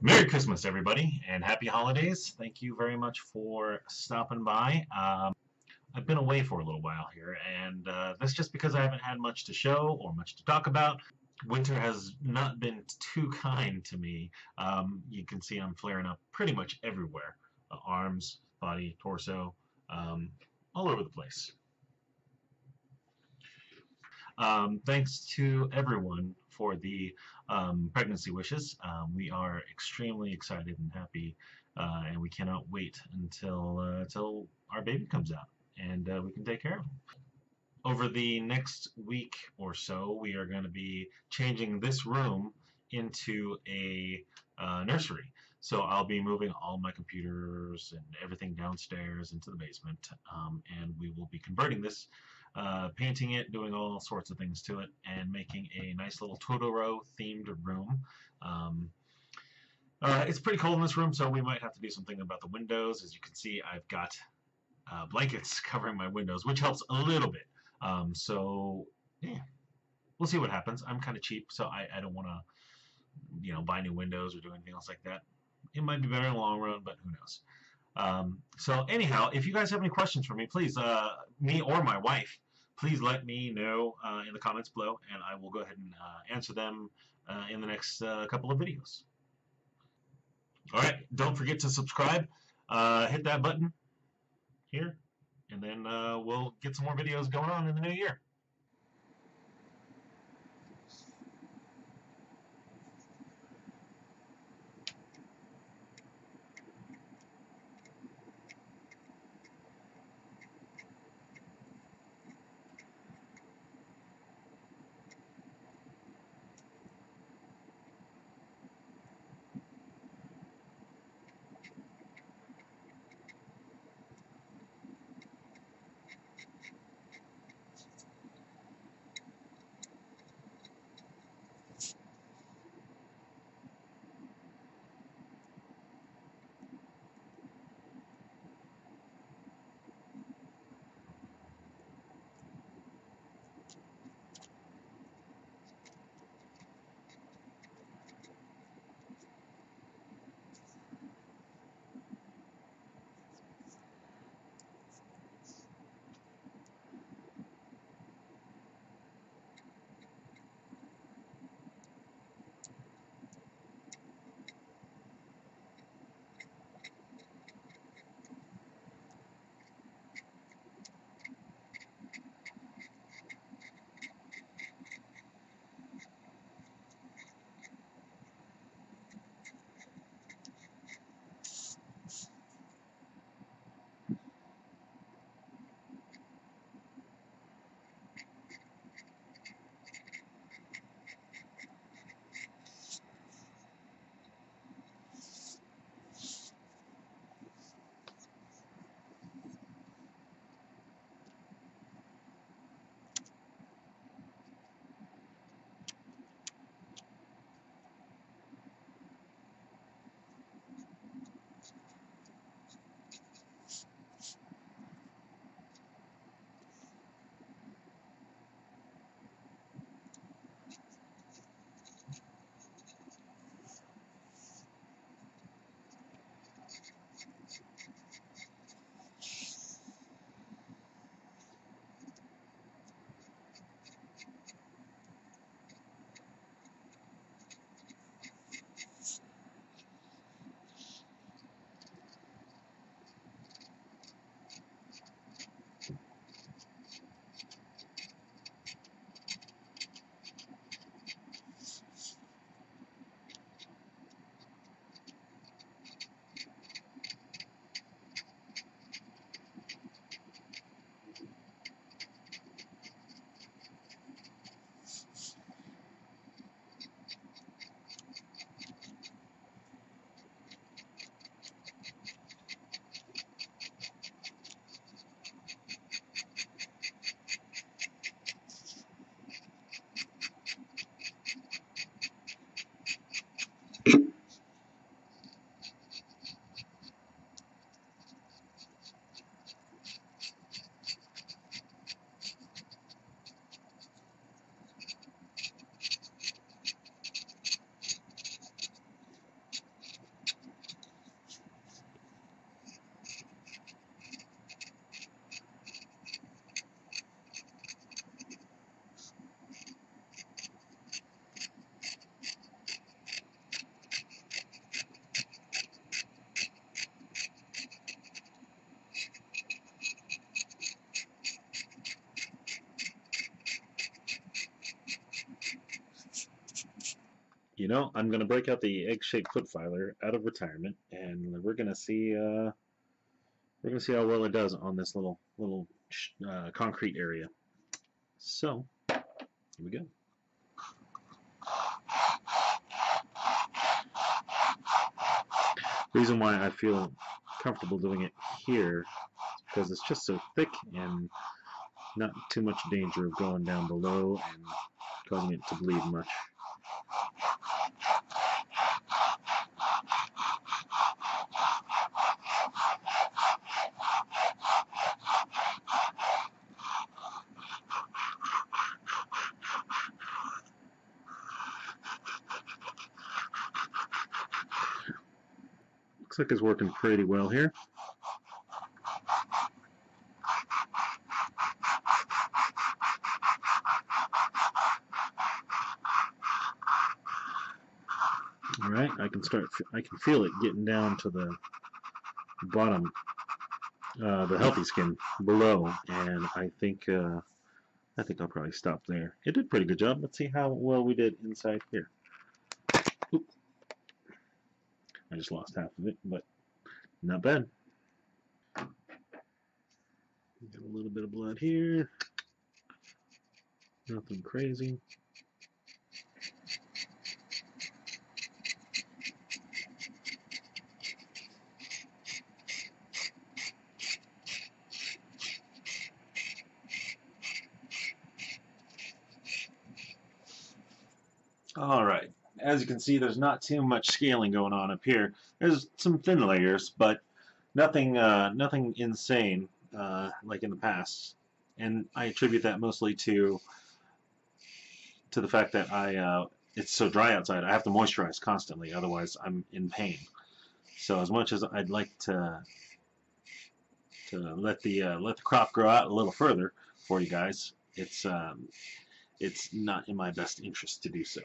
Merry Christmas, everybody, and happy holidays. Thank you very much for stopping by. I've been away for a little while here, and that's just because I haven't had much to show or much to talk about. Winter has not been too kind to me. You can see I'm flaring up pretty much everywhere. Arms, body, torso, all over the place. Thanks to everyone for the pregnancy wishes. We are extremely excited and happy, and we cannot wait until our baby comes out and we can take care of him. Over the next week or so, we are going to be changing this room into a nursery. So I'll be moving all my computers and everything downstairs into the basement, and we will be converting this, painting it, doing all sorts of things to it, and making a nice little Totoro themed room. It's pretty cold in this room, so we might have to do something about the windows. As you can see, I've got blankets covering my windows, which helps a little bit. So yeah, we'll see what happens. I'm kind of cheap, so I don't want to, you know, buy new windows or do anything else like that. It might be better in the long run, but who knows. So anyhow, if you guys have any questions for me, please, me or my wife, please let me know in the comments below, and I will go ahead and answer them in the next couple of videos. All right, don't forget to subscribe. Hit that button here, and then we'll get some more videos going on in the new year. You know, I'm going to break out the egg-shaped foot filer out of retirement, and we're going to see how well it does on this little concrete area. So, here we go. The reason why I feel comfortable doing it here is because it's just so thick and not too much danger of going down below and causing it to bleed much. Looks like it's working pretty well here. All right, I can feel it getting down to the bottom, the healthy skin below, and I think I'll probably stop there. It did a pretty good job. Let's see how well we did inside here. Oops. I just lost half of it, but not bad. Got a little bit of blood here. Nothing crazy. All right. As you can see, there's not too much scaling going on up here. There's some thin layers, but nothing insane like in the past. And I attribute that mostly to the fact that it's so dry outside. I have to moisturize constantly, otherwise I'm in pain. So as much as I'd like to let the crop grow out a little further for you guys, it's not in my best interest to do so.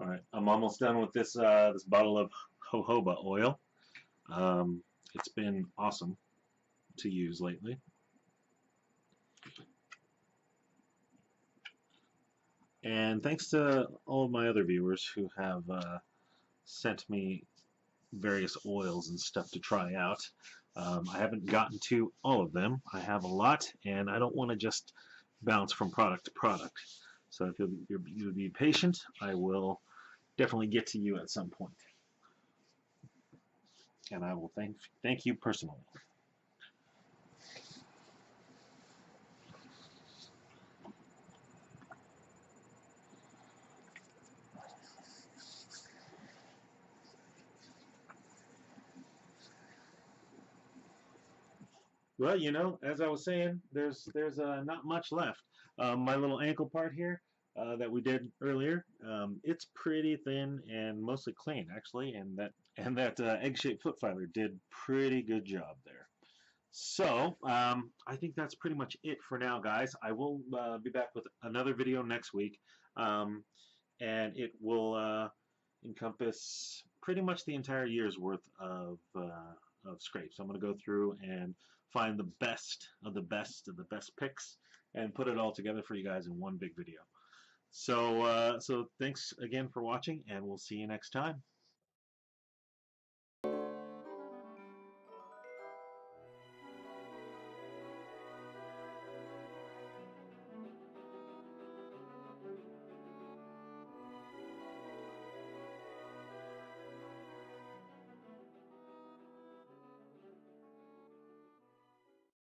Alright, I'm almost done with this this bottle of jojoba oil. It's been awesome to use lately. And thanks to all of my other viewers who have sent me various oils and stuff to try out. I haven't gotten to all of them. I have a lot, and I don't want to just bounce from product to product. So if you'll be patient, I will definitely get to you at some point, and I will thank you personally. Well, you know, as I was saying, there's not much left. My little ankle part here that we did earlier, it's pretty thin and mostly clean, actually, and that egg-shaped foot filer did pretty good job there. So, I think that's pretty much it for now, guys. I will be back with another video next week, and it will encompass pretty much the entire year's worth of scrapes. I'm going to go through and find the best of the best of the best picks and put it all together for you guys in one big video. So thanks again for watching, and we'll see you next time.